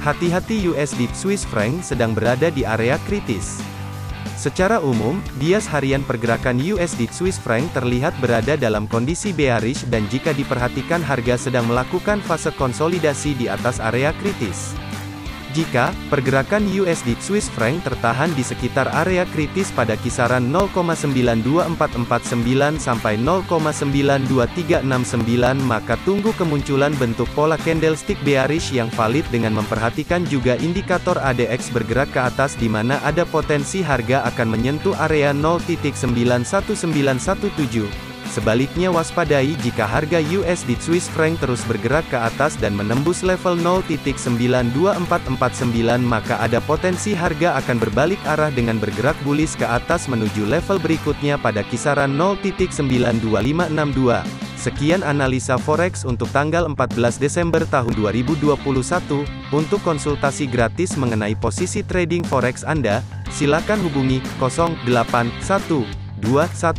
Hati-hati, USD Swiss franc sedang berada di area kritis. Secara umum, bias harian pergerakan USD Swiss franc terlihat berada dalam kondisi bearish dan jika diperhatikan harga sedang melakukan fase konsolidasi di atas area kritis. Jika pergerakan USD Swiss franc tertahan di sekitar area kritis pada kisaran 0,92449 sampai 0,92369 maka tunggu kemunculan bentuk pola candlestick bearish yang valid dengan memperhatikan juga indikator ADX bergerak ke atas di mana ada potensi harga akan menyentuh area 0,91917. Sebaliknya waspadai jika harga USD Swiss franc terus bergerak ke atas dan menembus level 0,92449 maka ada potensi harga akan berbalik arah dengan bergerak bullish ke atas menuju level berikutnya pada kisaran 0,92562. Sekian analisa forex untuk tanggal 14 Desember tahun 2021. Untuk konsultasi gratis mengenai posisi trading forex Anda, silakan hubungi 081212